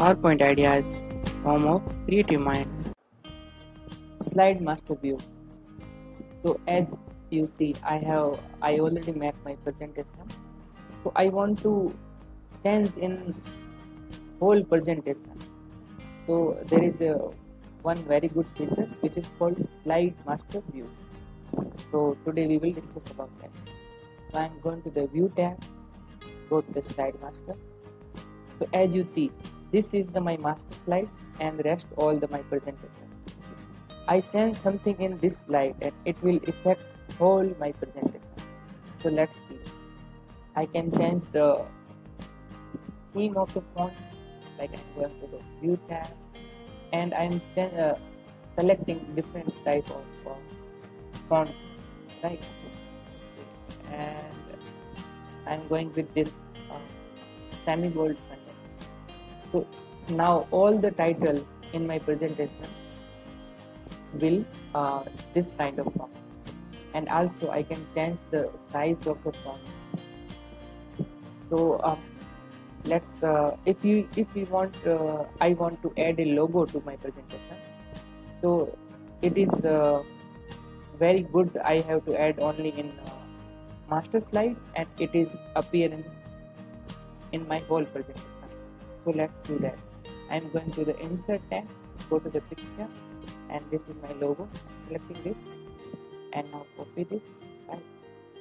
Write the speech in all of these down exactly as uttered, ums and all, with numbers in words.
PowerPoint idea is form of creative minds. Slide master view. So as you see, I have I already made my presentation. So I want to change in whole presentation. So there is a one very good feature which is called slide master view. So today we will discuss about that. So I am going to the view tab, go to the slide master. So as you see, this is the my master slide and rest all the my presentation. I change something in this slide and it will affect whole my presentation. So let's see. I can change the theme of the font, like I'm going to the view tab, and I'm then uh, selecting different type of font, font, right? And I'm going with this uh, semi-bold font. So now all the titles in my presentation will uh, this kind of font, and also I can change the size of the font. So um, let's uh, if you if we want uh, I want to add a logo to my presentation, so it is uh, very good. I have to add only in uh, master slide and it is appearing in my whole presentation. So let's do that. I'm going to the insert tab, go to the picture, and this is my logo. I'm selecting this and now copy this.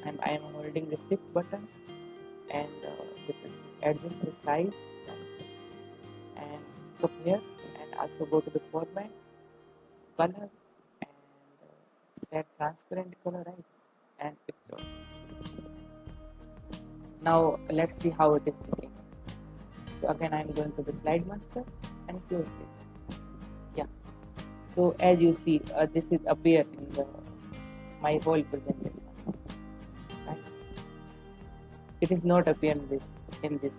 And I am holding the shift button and uh, adjust the size and come here and also go to the format, color, and set transparent color, right? And it's all. Now let's see how it is looking. So again, I'm going to the slide master and close this. Yeah. So as you see, uh, this is appear in the, my whole presentation. Right? It is not appearing this in this.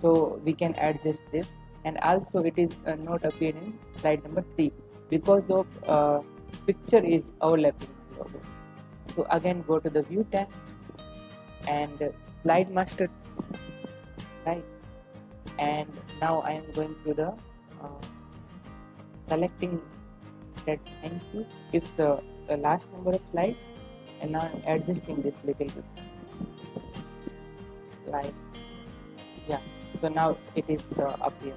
So we can adjust this, and also it is uh, not appearing in slide number three because of uh, picture is overlapping. So again, go to the view tab and uh, slide master. Right. And now I am going to the uh, selecting that thank you. It's the, the last number of slide, and now I'm adjusting this little bit. Like yeah. So now it is uh, up here,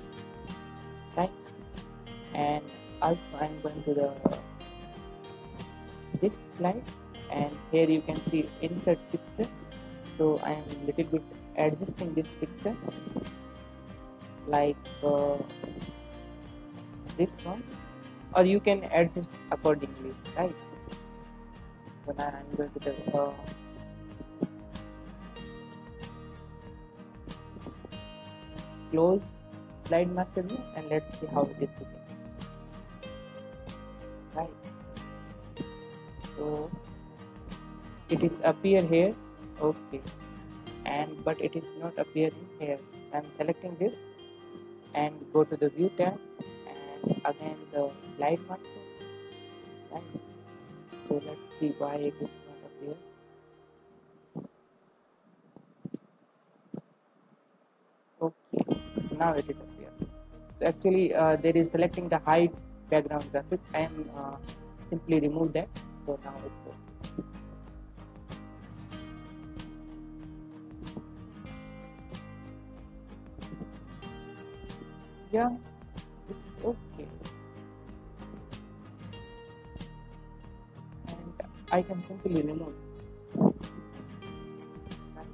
right? And also I'm going to the uh, this slide, and here you can see insert picture. So I am little bit adjusting this picture. Like uh, this one, or you can adjust accordingly, right? So now I'm going to the uh, close slide master view and let's see how it is looking, right? So it is appear here, okay, and but it is not appearing here. I'm selecting this and go to the view tab and again the slide master, right? So let's see why it is not appear. Okay, so now it is appear. So actually uh, there is selecting the hide background graphic. I am uh, simply remove that. So now it's okay. Yeah, it's okay, and I can simply remove it. Right.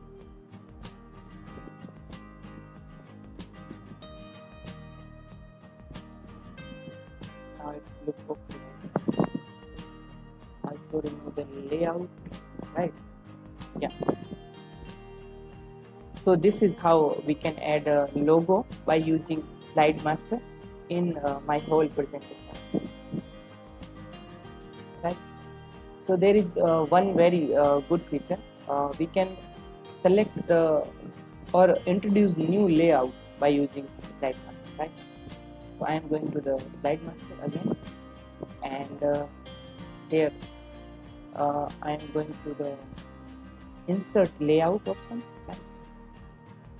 Now it's look okay. Also remove the layout, right? Yeah. So this is how we can add a logo by using slide master in uh, my whole presentation, right? So there is uh, one very uh, good feature. Uh, we can select the or introduce new layout by using slide master, right? So I am going to the slide master again, and uh, here uh, I am going to the insert layout option, right?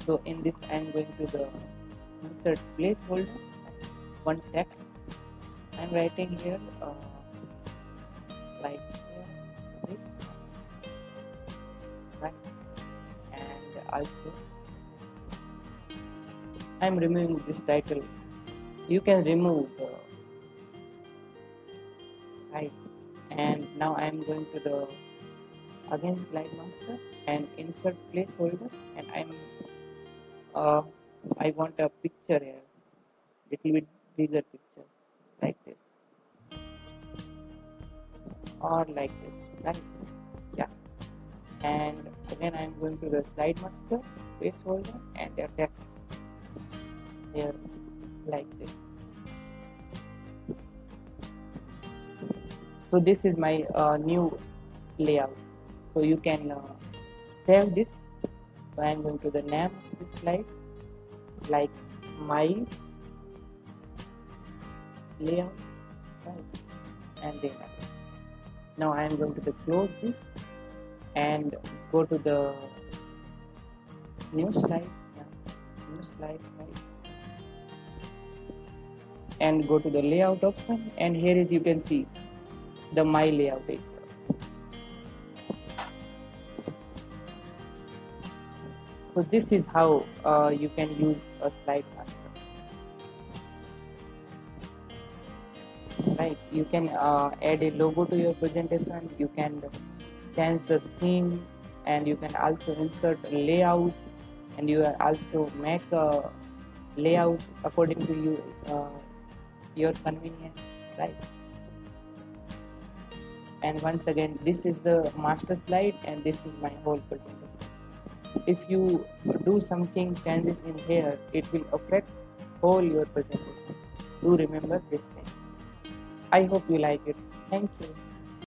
So in this I am going to the insert placeholder, one text I am writing here, uh, like uh, this, like, and also I am removing this title. You can remove the height, and now I am going to the again slide master and insert placeholder, and I am uh, I want a picture here, little bit bigger picture, like this or like this, right? Yeah. And again I am going to the slide master, placeholder, and a text here like this. So this is my uh, new layout. So you can uh, save this. So I am going to the name of this slide, like my layout, right? And then now I am going to the close this and go to the new slide, new slide, right? And go to the layout option, and here is, you can see the my layout is. So this is how uh, you can use a slide master, right? You can uh, add a logo to your presentation, you can change the theme, and you can also insert a layout, and you also make a layout according to you, uh, your convenience, right? And once again, this is the master slide, and this is my whole presentation. If you do something changes in here, it will affect all your presentation. Do remember this thing. I hope you like it. Thank you.